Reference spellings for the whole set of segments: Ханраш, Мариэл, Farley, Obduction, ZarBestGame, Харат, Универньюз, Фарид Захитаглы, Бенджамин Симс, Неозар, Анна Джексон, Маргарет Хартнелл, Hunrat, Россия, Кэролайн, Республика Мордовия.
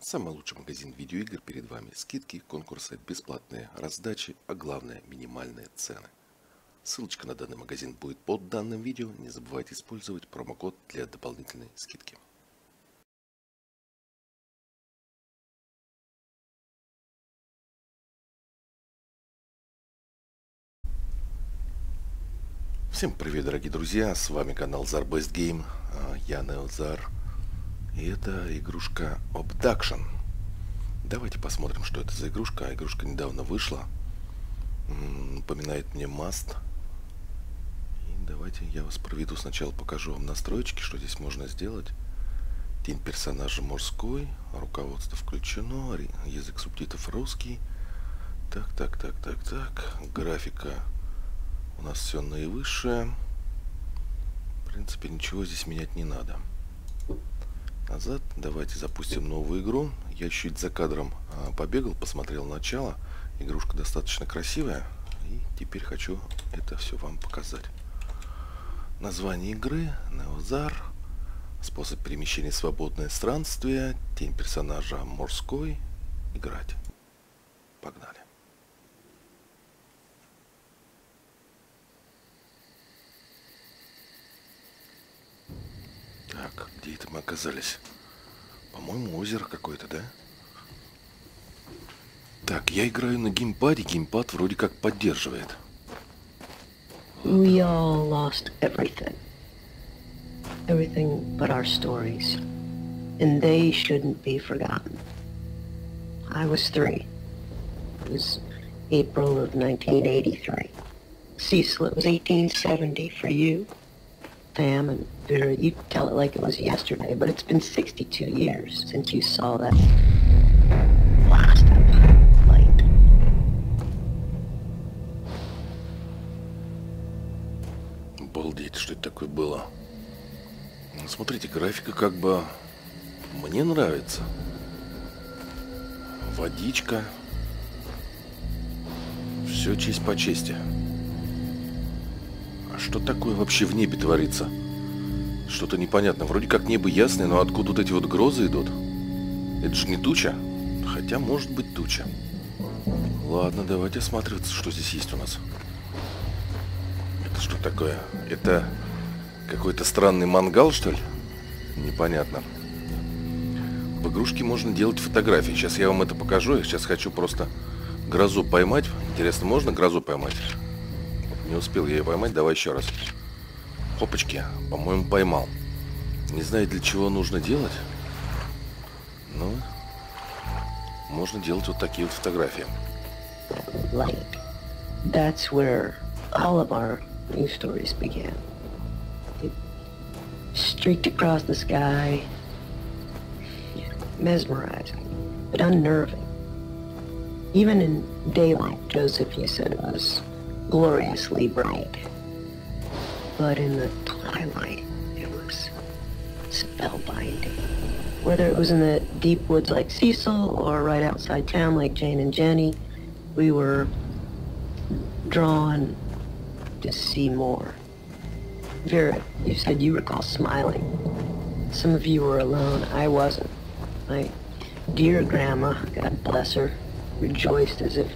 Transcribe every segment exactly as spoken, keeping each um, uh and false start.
Самый лучший магазин видеоигр перед вами. Скидки, конкурсы, бесплатные раздачи, а главное минимальные цены. Ссылочка на данный магазин будет под данным видео. Не забывайте использовать промокод для дополнительной скидки. Всем привет, дорогие друзья, с вами канал ZarBestGame, я Неозар, и это игрушка Obduction. Давайте посмотрим, что это за игрушка. Игрушка недавно вышла, напоминает мне Must. И давайте я вас проведу, сначала покажу вам настройки, что здесь можно сделать. Тень персонажа мужской, руководство включено, язык субтитров русский. Так, так, так, так, так, графика. У нас все наивысшее. В принципе, ничего здесь менять не надо. Назад. Давайте запустим новую игру. Я чуть за кадром побегал, посмотрел начало. Игрушка достаточно красивая. И теперь хочу это все вам показать. Название игры. Неозар. Способ перемещения свободное странствие. Тень персонажа морской. Играть. Погнали. Так, где это мы оказались? По-моему, озеро какое-то, да? Так, я играю на геймпаде, геймпад вроде как поддерживает. We all lost everything. Everything but our stories. And they shouldn't be forgotten. I was three. It was April of nineteen eighty-three. Cecil, it was eighteen seventy for you. Sam and Vera, you tell it like it was yesterday, but it's been sixty-two years since you saw that last light. Обалдеть, что это такое было. Смотрите, графика как бы мне нравится. Водичка. Все честь по чести. Что такое вообще в небе творится? Что-то непонятно. Вроде как небо ясное, но откуда вот эти вот грозы идут? Это же не туча. Хотя может быть туча. Ладно, давайте осматриваться, что здесь есть у нас. Это что такое? Это какой-то странный мангал, что ли? Непонятно. В игрушке можно делать фотографии. Сейчас я вам это покажу. Я сейчас хочу просто грозу поймать. Интересно, можно грозу поймать? Не успел я ее поймать, давай еще раз. Хопочки, по-моему, поймал. Не знаю, для чего нужно делать, но можно делать вот такие вот фотографии. Like, that's where all of our new stories began. It streaked across the sky, mesmerizing, but unnerving. Even in daylight, Joseph, you said it was gloriously bright, but in the twilight it was spellbinding. Whether it was in the deep woods like Cecil or right outside town like Jane and Jenny, we were drawn to see more. Vera, you said you recall smiling. Some of you were alone, I wasn't. My dear grandma, God bless her, rejoiced as if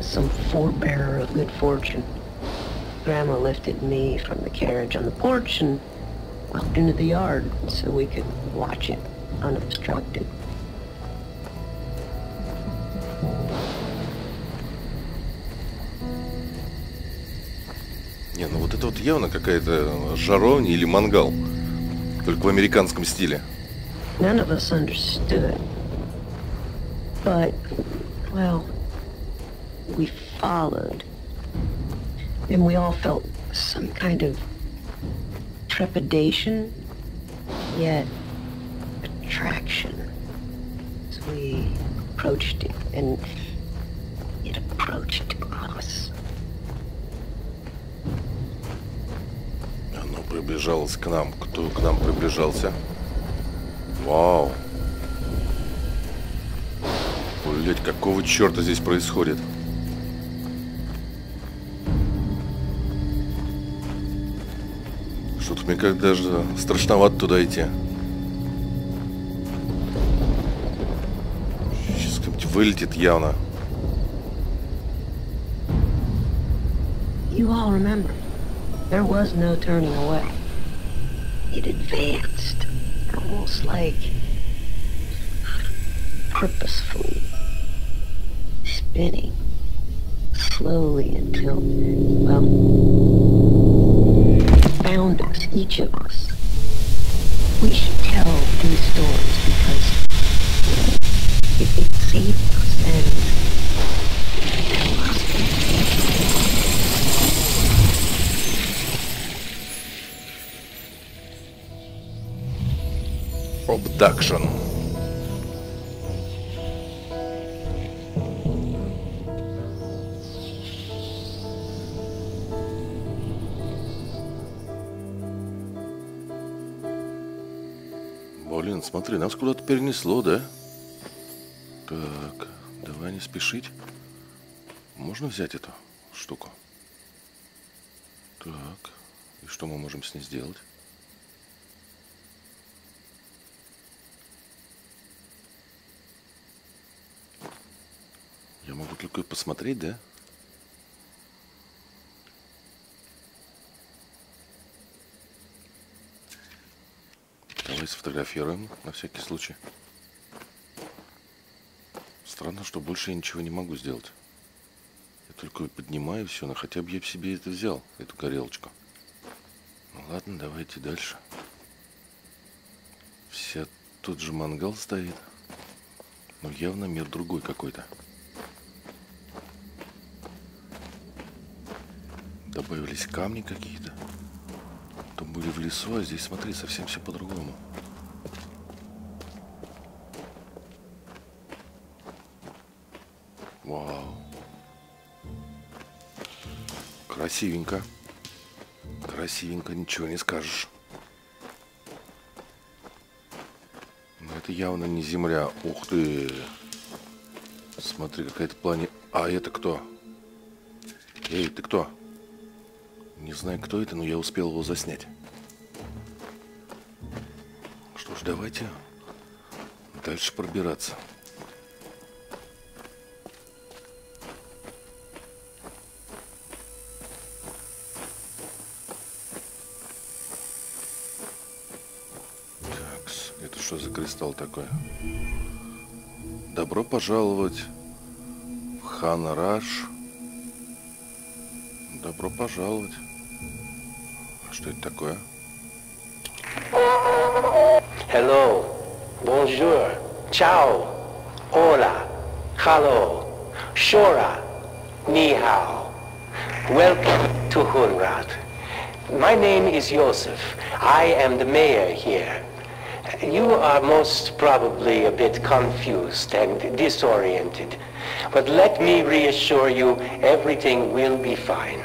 some forebearer of good fortune. Grandma lifted me from the carriage on the porch and walked into the yard so we could watch it unobstructed. Не, ну вот это вот явно какая-то жаровня или мангал, только в американском стиле. None of us understood, but well. We followed, and we all felt some kind of trepidation, yet attraction. So we approached it, and it approached us. Оно приближалось к нам. Кто к нам приближался? Вау! Блять, какого черта здесь происходит? Что-то мне как даже страшновато туда идти. вылетит явно. You all remember, there was no turning away. It advanced, almost like purposefully, spinning slowly until, well, found us, each of us. We should tell these stories because it, it saved us and. Obduction. Блин, смотри, нас куда-то перенесло, да? Так, давай не спешить. Можно взять эту штуку? Так, и что мы можем с ней сделать? Я могу только посмотреть, да? Давай сфотографируем на всякий случай. Странно, что больше я ничего не могу сделать. Я только поднимаю все, но хотя бы я себе это взял, эту горелочку. Ну ладно, давайте дальше. Вся тот же мангал стоит. Но явно мир другой какой-то. Добавились камни какие-то. Там были в лесу, а здесь, смотри, совсем все по-другому. Вау. Красивенько. Красивенько, ничего не скажешь. Но это явно не земля. Ух ты. Смотри, какая-то плане... А это кто? Эй, ты кто? Не знаю, кто это, но я успел его заснять. Что ж, давайте дальше пробираться. Так, это что за кристалл такой? Добро пожаловать в Ханраш. Добро пожаловать. Что это такое? Hello, bonjour, ciao, hola, hello, shora, ni hao. Welcome to Hunrat. My name is Joseph. I am the mayor here. You are most probably a bit confused and disoriented, but let me reassure you, everything will be fine.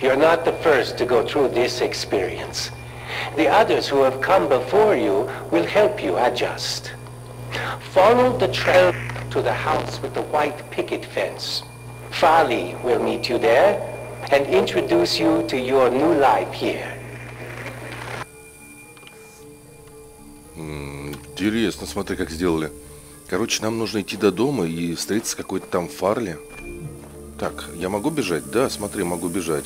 You're not the first to go through this experience. The others who have come before you will help you adjust. Follow the trail to the house with the white picket fence. Farley will meet you there and introduce you to your new life here. Интересно, смотри, как сделали. Короче, нам нужно идти до дома и встретиться с какой-то там Фарли. Так, я могу бежать? Да, смотри, могу бежать.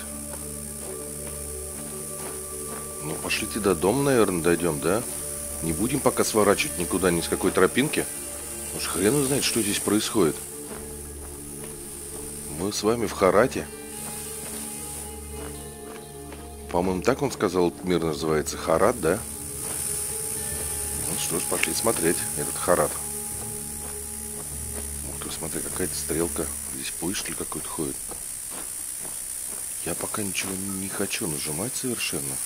Ну, пошлите до дома, наверное, дойдем, да? Не будем пока сворачивать никуда, ни с какой тропинки. Уж хрен узнает, что здесь происходит. Мы с вами в Харате. По-моему, так он сказал, мир называется Харат, да? Ну что ж, пошли смотреть этот Харат. Ух ты, смотри, какая-то стрелка. Здесь поезд, что ли, какой-то ходит. Я пока ничего не хочу нажимать совершенно.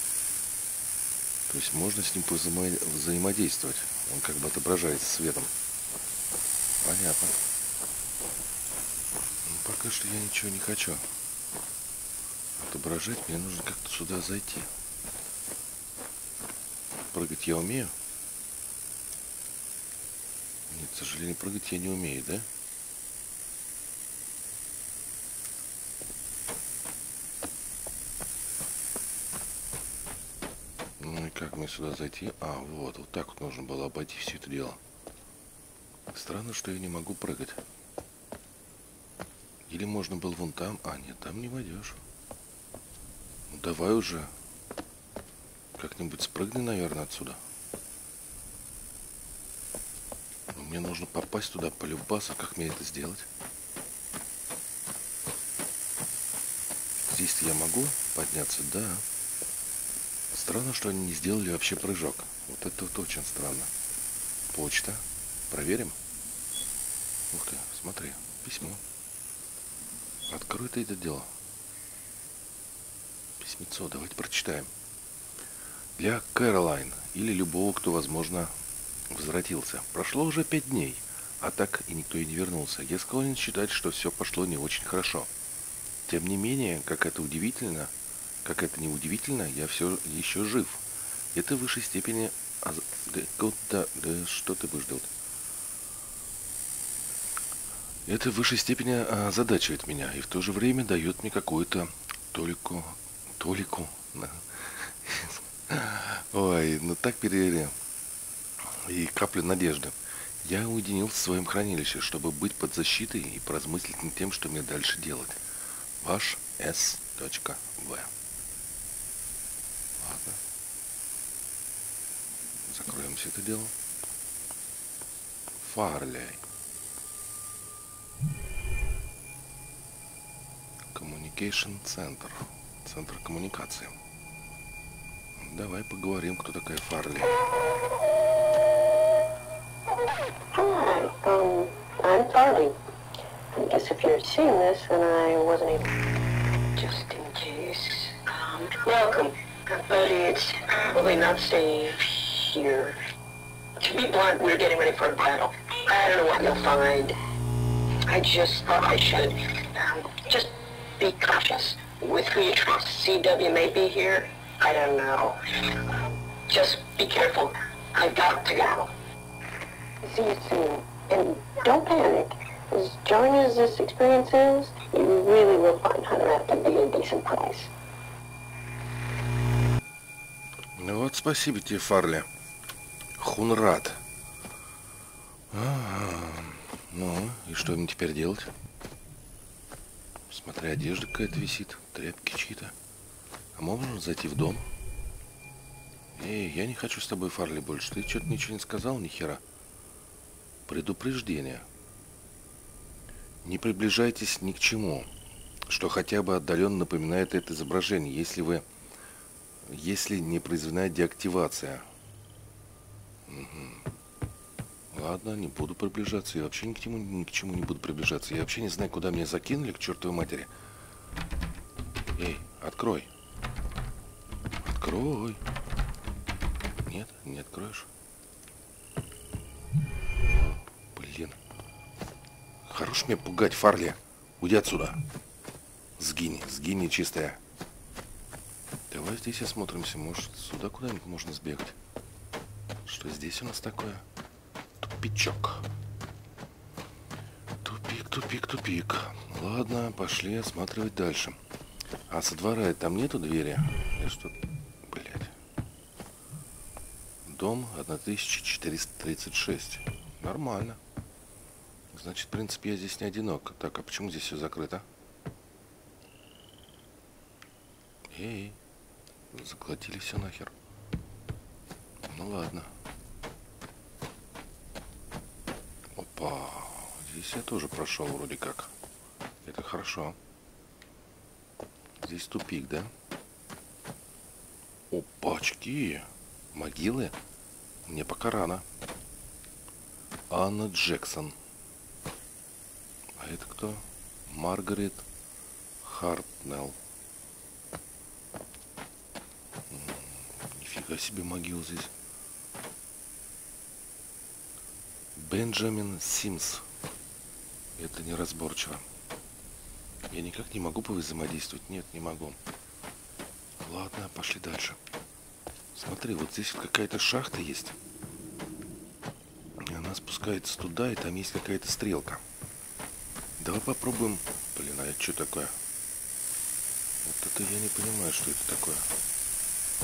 То есть можно с ним взаимо... взаимодействовать. Он как бы отображается светом. Понятно. Ну, пока что я ничего не хочу отображать. Мне нужно как-то сюда зайти. Прыгать я умею? Нет, к сожалению, прыгать я не умею, да? Как мне сюда зайти? А, вот, вот так вот нужно было обойти все это дело. Странно, что я не могу прыгать. Или можно было вон там? А, нет, там не войдешь. Ну давай уже. Как-нибудь спрыгни, наверное, отсюда. Но мне нужно попасть туда полюбасу. Как мне это сделать? Здесь-то я могу подняться? Да. Странно, что они не сделали вообще прыжок. Вот это вот очень странно. Почта. Проверим. Ух ты, смотри. Письмо. Открой ты это дело. Письмецо. Давайте прочитаем. Для Кэролайн или любого, кто, возможно, возвратился. Прошло уже пять дней, а так и никто и не вернулся. Я склонен считать, что все пошло не очень хорошо. Тем не менее, как это удивительно, как это не удивительно, я все еще жив. Это в высшей степени... А... Да, да, да, что ты будешь делать? Это в высшей степени озадачивает меня и в то же время дает мне какую-то толику... Толику... Ой, ну так перевели. И каплю надежды. Я уединился в своем хранилище, чтобы быть под защитой и поразмыслить над тем, что мне дальше делать. Ваш С. В. Ладно. Закроем все это дело. Фарли. Communication Center. Центр коммуникации. Давай поговорим, кто такая Фарли. I don't know. Just be careful. I've got to go. See you soon. And don't panic. As jarring as this experience is, you really will find Hunter to be a decent place. Ну вот, спасибо тебе, Фарли. Хунрат. А-а-а. Ну, и что мне теперь делать? Смотри, одежда какая-то висит, тряпки чьи-то. А можно зайти в дом? Эй, я не хочу с тобой, Фарли, больше. Ты что-то ничего не сказал, ни хера. Предупреждение. Не приближайтесь ни к чему, что хотя бы отдаленно напоминает это изображение, если вы... Если не произведена деактивация. Угу. Ладно, не буду приближаться. Я вообще ни к чему, ни к чему не буду приближаться. Я вообще не знаю, куда меня закинули, к чертовой матери. Эй, открой. Открой. Нет, не откроешь. Блин. Хорош меня пугать, Фарли. Уйди отсюда. Сгинь, сгинь, чистая. Давай здесь осмотримся. Может, сюда куда-нибудь можно сбегать. Что здесь у нас такое? Тупичок. Тупик, тупик, тупик. Ладно, пошли осматривать дальше. А со двора там нету двери? Я что... Блядь. Дом тысяча четыреста тридцать шесть. Нормально. Значит, в принципе, я здесь не одинок. Так, а почему здесь все закрыто? Эй. Заглотили все нахер. Ну ладно. Опа. Здесь я тоже прошел вроде как. Это хорошо. Здесь тупик, да? Опачки! Могилы? Мне пока рано. Анна Джексон. А это кто? Маргарет Хартнелл. Нифига себе могил здесь. Бенджамин Симс. Это неразборчиво. Я никак не могу повзаимодействовать. Нет, не могу. Ладно, пошли дальше. Смотри, вот здесь какая-то шахта есть. И она спускается туда, и там есть какая-то стрелка. Давай попробуем... Блин, а это что такое? Вот это я не понимаю, что это такое.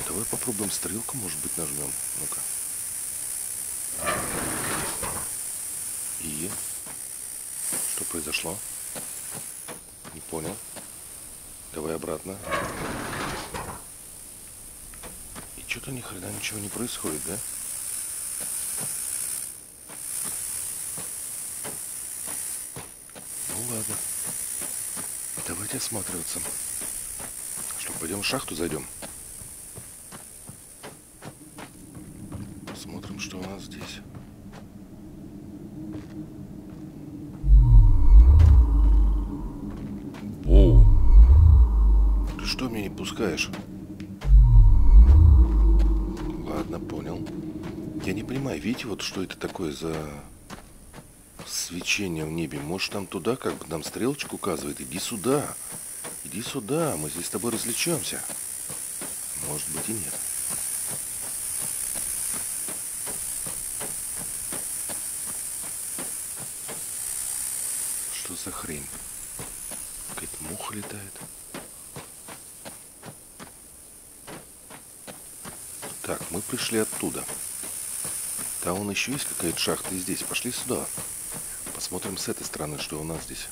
Давай попробуем стрелку, может быть, нажмем. Ну-ка. И... Что произошло? Понял. Давай обратно. И что-то ни хрена ничего не происходит, да? Ну ладно. Давайте осматриваться. Что, пойдем в шахту зайдем? Смотрим, что у нас здесь. Воу! Ты что меня не пускаешь? Ладно, понял. Я не понимаю, видите, вот что это такое за свечение в небе? Может, нам туда, как бы нам стрелочку указывает? Иди сюда! Иди сюда, мы здесь с тобой развлечемся. Может быть и нет. Что за хрень? Какая-то муха летает. Так, мы пришли оттуда. Да, вон еще есть какая-то шахта и здесь. Пошли сюда. Посмотрим с этой стороны, что у нас здесь.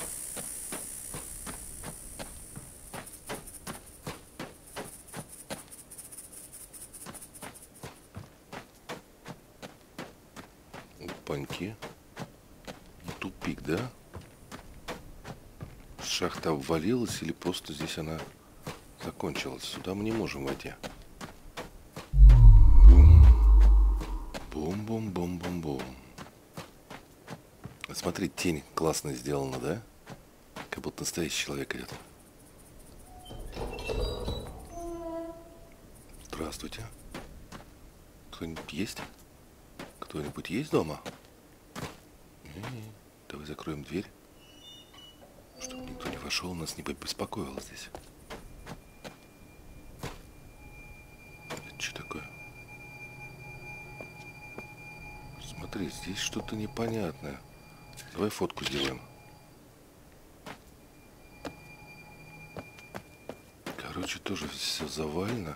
Тупик, да? Шахта обвалилась или просто здесь она закончилась? Сюда мы не можем войти. Бум-бум-бум-бум-бум. Смотри, тень классно сделана, да? Как будто настоящий человек идет. Здравствуйте. Кто-нибудь есть? Кто-нибудь есть дома? Давай закроем дверь, чтобы никто не вошел, нас не побеспокоил здесь. Это что такое? Смотри, здесь что-то непонятное. Давай фотку сделаем. Короче, тоже все завалено.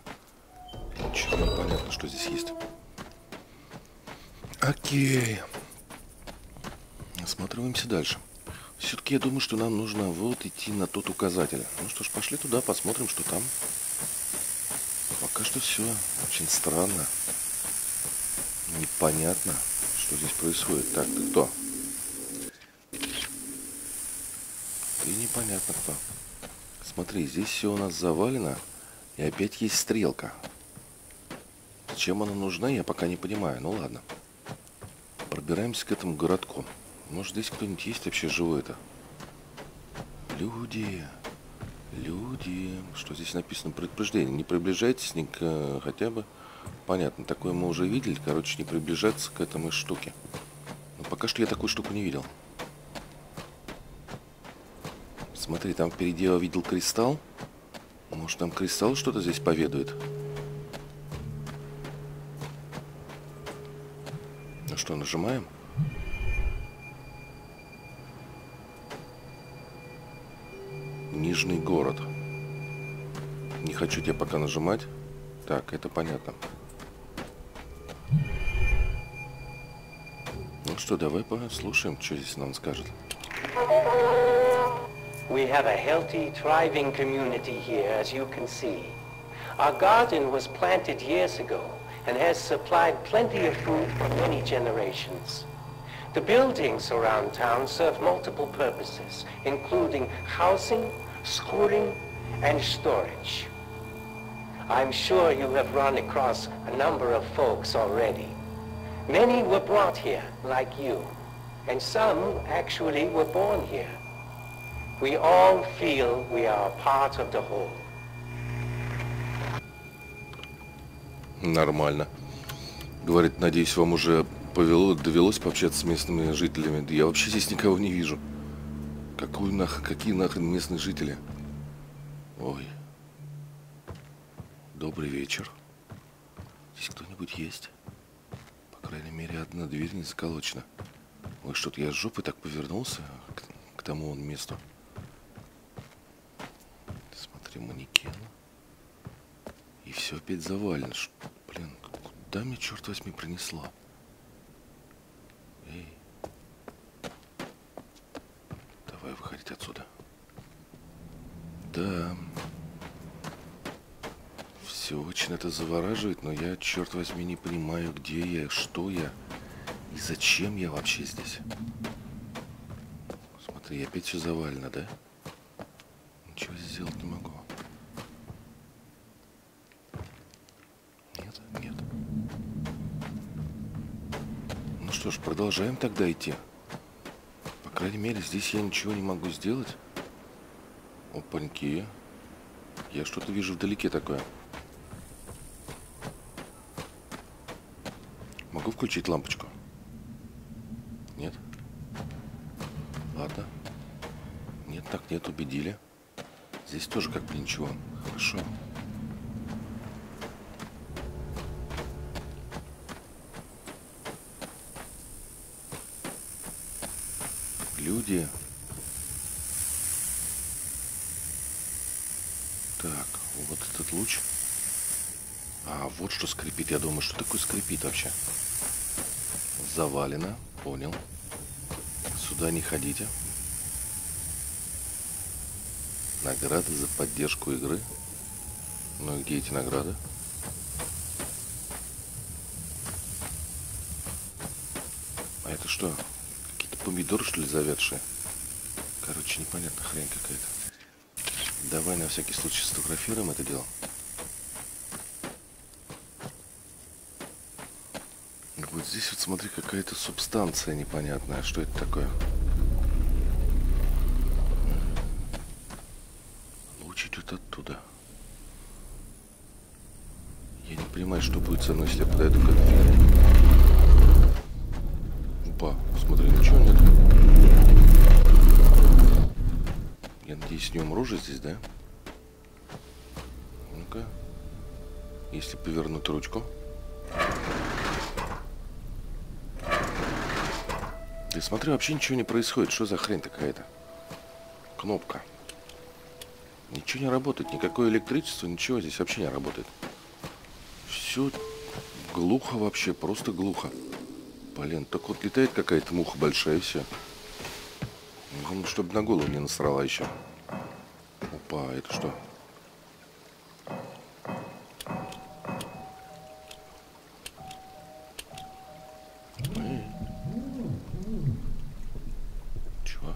Ничего не понятно, что здесь есть. Окей. Осматриваемся дальше. Все-таки я думаю, что нам нужно вот идти на тот указатель. Ну что ж, пошли туда, посмотрим, что там. Пока что все очень странно. Непонятно, что здесь происходит. Так, ты кто? Ты непонятно кто. Смотри, здесь все у нас завалено. И опять есть стрелка. Зачем она нужна, я пока не понимаю. Ну ладно. Пробираемся к этому городку. Может, здесь кто-нибудь есть вообще живой-то? Люди. Люди. Что здесь написано? Предупреждение. Не приближайтесь ни к... хотя бы... Понятно. Такое мы уже видели. Короче, не приближаться к этому штуке. Но пока что я такую штуку не видел. Смотри, там впереди я видел кристалл. Может, там кристалл что-то здесь поведает? Ну что, нажимаем? Нижний город. Не хочу тебя пока нажимать. Так, это понятно. Ну что, давай послушаем, что здесь нам скажет. We have a healthy, thriving community here, as you can see. Our garden was planted years ago and has supplied plenty of food for many generations. The buildings around town serve multiple purposes, including housing, schooling, and storage. I'm sure you have run across a number of folks already. Many were brought here, like you, and some actually were born here. We all feel we are part of the whole. Нормально. Говорит, надеюсь, вам уже повело, довелось пообщаться с местными жителями. Да я вообще здесь никого не вижу. Какую нах... Какие нахрен местные жители? Ой. Добрый вечер. Здесь кто-нибудь есть? По крайней мере, одна дверь не заколочена. Ой, что-то я с жопы так повернулся к, к тому вон месту. Смотри, манекен. И все опять завалено. Ш... Блин, куда меня, черт возьми, принесло? Эй. Давай выходить отсюда. Да. Все очень это завораживает, но я, черт возьми, не понимаю, где я, что я и зачем я вообще здесь. Смотри, опять все завалено, да? Ничего сделать не могу. Нет, нет. Ну что ж, продолжаем тогда идти. По крайней мере, здесь я ничего не могу сделать. Опаньки. Я что-то вижу вдалеке такое. Могу включить лампочку? Нет? Ладно. Нет, так нет, убедили. Здесь тоже как бы ничего. Хорошо. Люди... Так, вот этот луч. А вот что скрипит. Я думаю, что такое скрипит вообще. Завалено. Понял. Сюда не ходите. Награды за поддержку игры. Ну и где эти награды? А это что? Какие-то помидоры, что ли, завядшие? Короче, непонятно, хрень какая-то. Давай на всякий случай сфотографируем это дело. Вот здесь вот смотри, какая-то субстанция непонятная. Что это такое? Луч идет оттуда. Я не понимаю, что будет со мной, если я подойду к этой фигуре. Опа, смотри, ничего нет. Я надеюсь, не умру же здесь, да? Ну-ка. Если повернуть ручку. Да смотри, вообще ничего не происходит. Что за хрень такая-то? Кнопка. Ничего не работает. Никакое электричество, ничего здесь вообще не работает. Все глухо вообще, просто глухо. Блин, так вот летает какая-то муха большая и все. Главное, чтобы на голову не насрала еще. Опа, это что? Эй. Чего?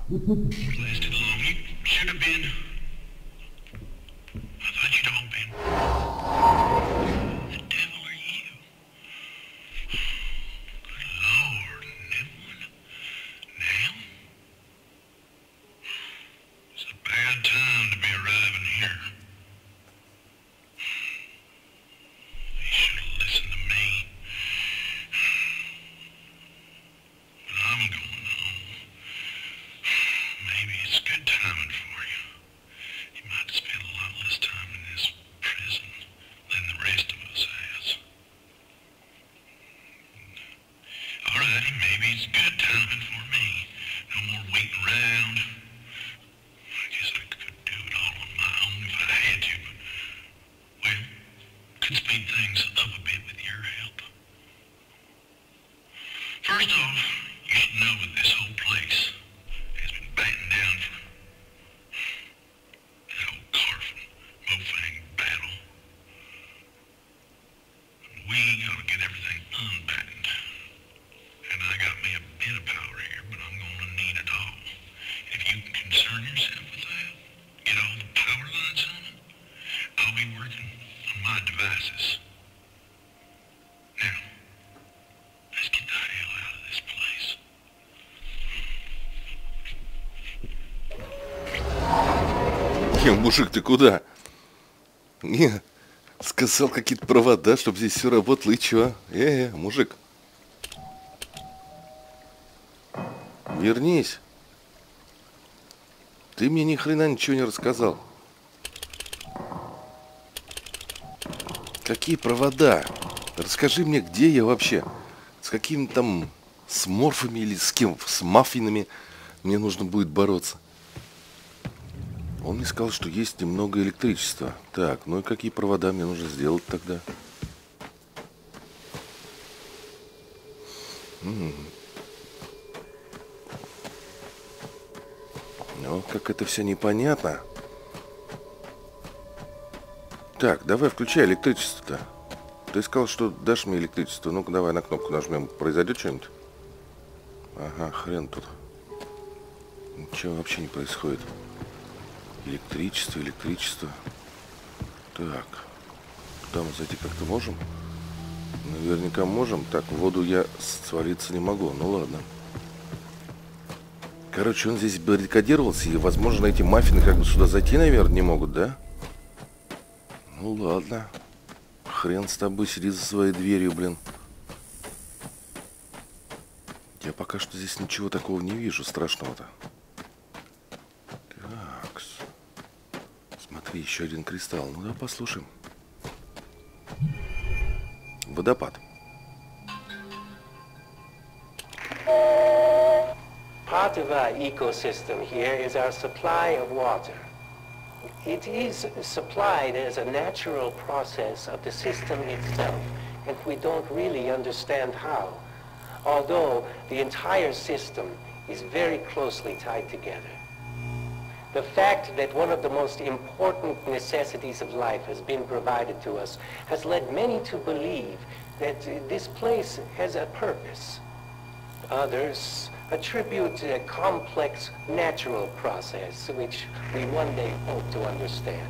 Мужик, ты куда? Не, сказал какие-то провода, чтобы здесь все работало, и чего? Э, э, мужик. Вернись. Ты мне ни хрена ничего не рассказал. Какие провода? Расскажи мне, где я вообще? С какими там, с морфами или с кем? С маффинами мне нужно будет бороться. Он мне сказал, что есть немного электричества. Так, ну и какие провода мне нужно сделать тогда? М-м-м. Ну, как это все непонятно. Так, давай включай электричество-то. Ты сказал, что дашь мне электричество. Ну-ка, давай на кнопку нажмем. Произойдет что-нибудь? Ага, хрен тут. Ничего вообще не происходит. Электричество, электричество. Так. Туда мы зайти как-то можем? Наверняка можем. Так, в воду я свалиться не могу. Ну ладно. Короче, он здесь баррикадировался. И, возможно, эти маффины как бы сюда зайти, наверное, не могут, да? Ну ладно. Хрен с тобой, сиди за своей дверью, блин. Я пока что здесь ничего такого не вижу страшного-то. Так. Смотри, еще один кристалл. Ну да, послушаем. Водопад. Part of our ecosystem here is our supply of water. It is supplied as a natural process of the system itself, and we don't really understand how, although the entire system is very closely tied together. The fact that one of the most important necessities of life has been provided to us has led many to believe that this place has a purpose. Others attribute a complex natural process which we one day hope to understand.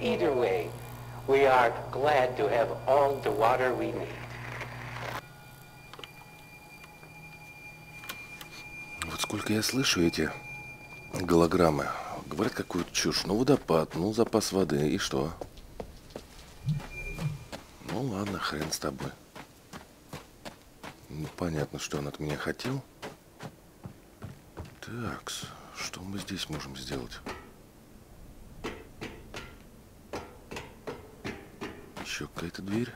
Either way, we are glad to have all the water we need. Вот сколько я слышу эти голограммы. Говорят какую-то чушь. Ну водопад, ну запас воды, и что? Ну ладно, хрен с тобой. Непонятно, что он от меня хотел. Так, что мы здесь можем сделать? Еще какая-то дверь.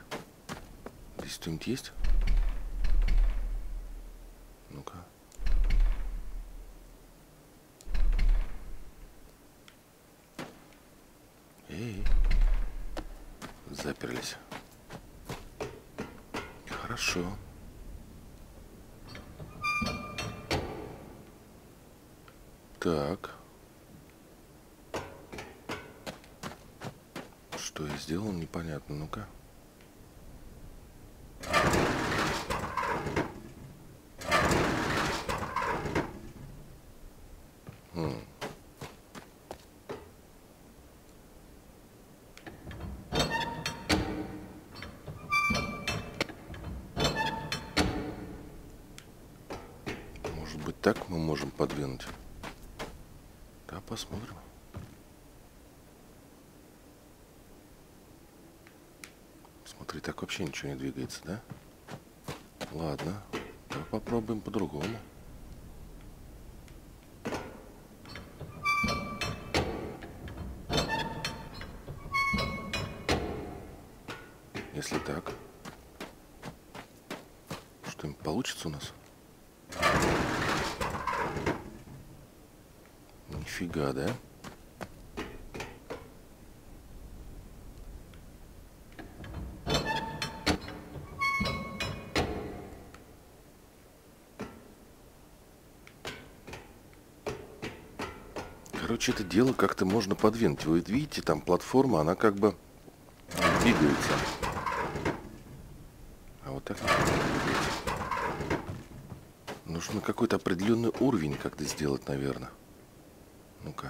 Здесь что-нибудь есть? Ну-ка. Эй, заперлись. Хорошо. Так. Что я сделал, непонятно. Ну-ка. Хм. Может быть, так мы можем подвинуть? Посмотрим. Смотри, так вообще ничего не двигается, да? Ладно, давай попробуем по-другому. Если так, что-нибудь получится у нас? Фига, да? Короче, это дело как-то можно подвинуть. Вы видите, там платформа, она как бы двигается. А вот так. Нужно какой-то определенный уровень как-то сделать, наверное. Ну-ка.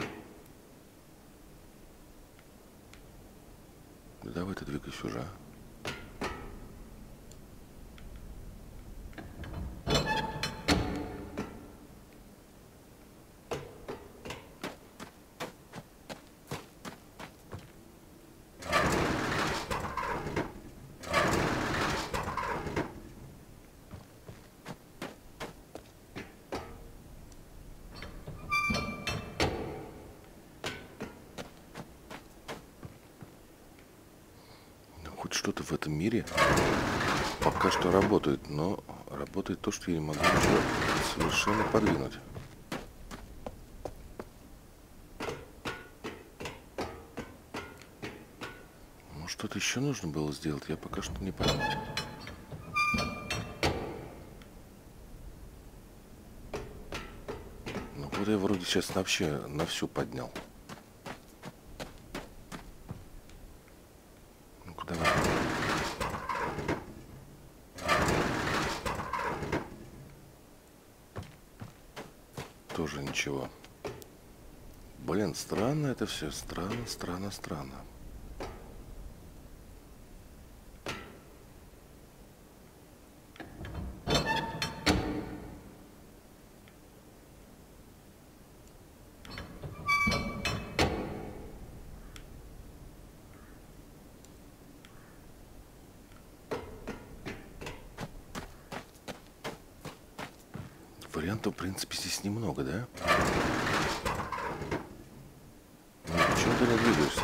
Да давай ты двигайся уже. Что-то в этом мире пока что работает, но работает то, что я не могу совершенно подвинуть. Может, что-то еще нужно было сделать, я пока что не понял. Ну вот я вроде сейчас вообще на всю поднял. тоже ничего. Блин, странно это все. Странно, странно, странно. Вариантов, в принципе, здесь немного, да? Почему ты не двигаешься?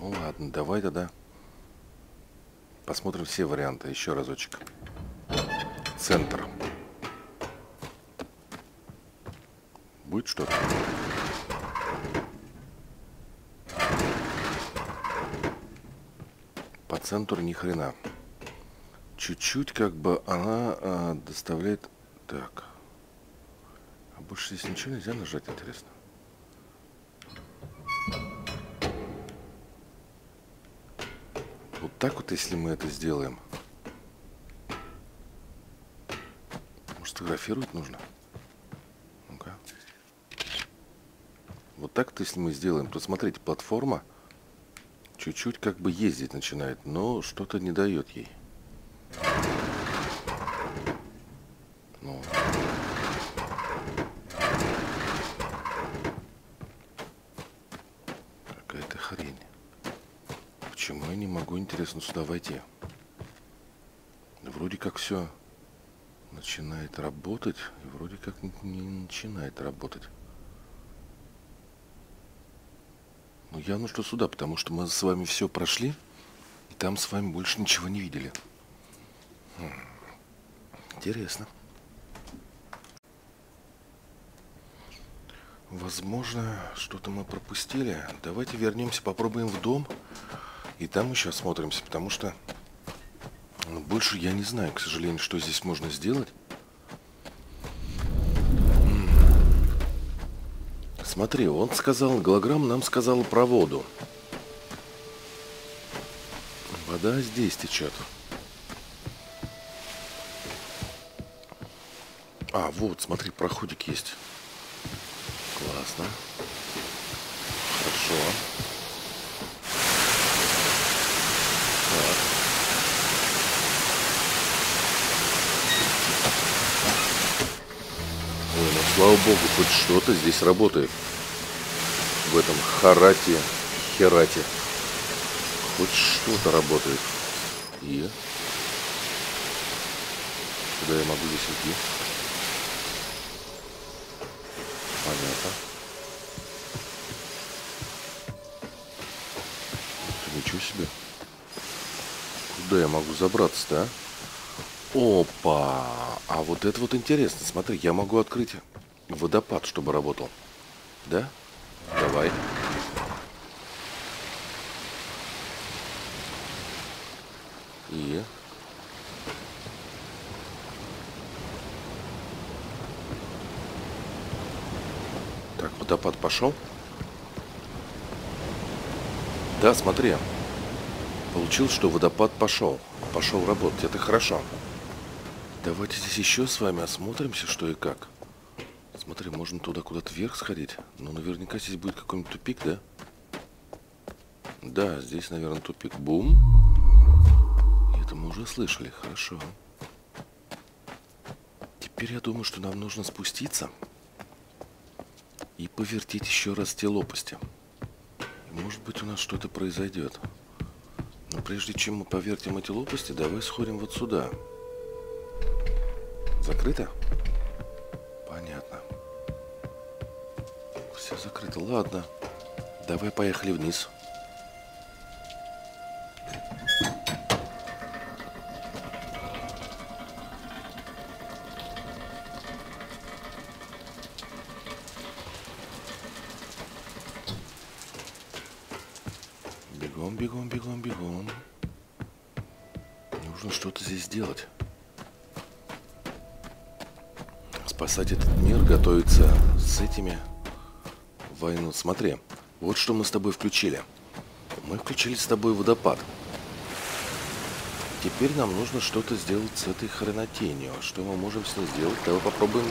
Ну ладно, давай тогда посмотрим все варианты еще разочек. Центр. Будет что-то? Центр ни хрена. Чуть-чуть как бы она э, доставляет. Так. А больше здесь ничего нельзя нажать, интересно. Вот так вот, если мы это сделаем. Может, фотографировать нужно? Ну-ка. Вот так вот, если мы сделаем, то смотрите, платформа чуть-чуть как бы ездить начинает, но что-то не дает ей. Ну. Какая-то хрень. Почему я не могу, интересно, сюда войти? Вроде как все начинает работать, и вроде как не начинает работать. Ну, явно, что сюда, потому что мы с вами все прошли, и там с вами больше ничего не видели. Интересно. Возможно, что-то мы пропустили. Давайте вернемся, попробуем в дом, и там еще осмотримся, потому что больше я не знаю, к сожалению, что здесь можно сделать. Смотри, он сказал, голограмма нам сказала про воду. Вода здесь течет. А, вот, смотри, проходик есть. Классно. Хорошо. Так. Слава богу, хоть что-то здесь работает. В этом Харате, Херате. Хоть что-то работает. И? Куда я могу здесь идти? Понятно. Ничего себе. Куда я могу забраться-то, а? Опа! А вот это вот интересно. Смотри, я могу открыть водопад, чтобы работал. Да? Давай. И... Так, водопад пошел. Да, смотри. Получилось, что водопад пошел. Пошел работать. Это хорошо. Давайте здесь еще с вами осмотримся, что и как. Смотри, можно туда куда-то вверх сходить. Но наверняка здесь будет какой-нибудь тупик, да? Да, здесь, наверное, тупик. Бум. Это мы уже слышали. Хорошо. Теперь я думаю, что нам нужно спуститься и повертеть еще раз те лопасти. Может быть, у нас что-то произойдет. Но прежде чем мы повертим эти лопасти, давай сходим вот сюда. Закрыто? Понятно. Все закрыто. Ладно. Давай поехали вниз. Бегом, бегом, бегом, бегом. Нужно что-то здесь сделать. Спасать этот мир, готовиться с этими войну. Смотри, вот что мы с тобой включили. Мы включили с тобой водопад. Теперь нам нужно что-то сделать с этой хренотенью. Что мы можем с ней сделать? Давай попробуем.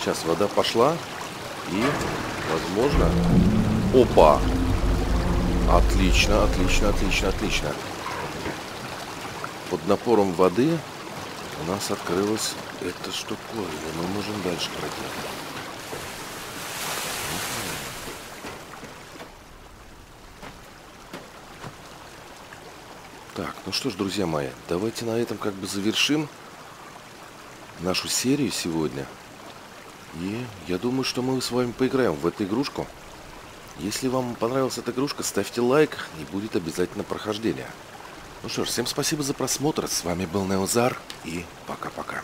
Сейчас вода пошла. И, возможно... Опа! Отлично, отлично, отлично, отлично. Под напором воды у нас открылась эта штуковина. Мы можем дальше пройти. Так, ну что ж, друзья мои, давайте на этом как бы завершим нашу серию сегодня. И я думаю, что мы с вами поиграем в эту игрушку. Если вам понравилась эта игрушка, ставьте лайк, и будет обязательно прохождение. Ну что ж, всем спасибо за просмотр. С вами был Неозар, и пока-пока.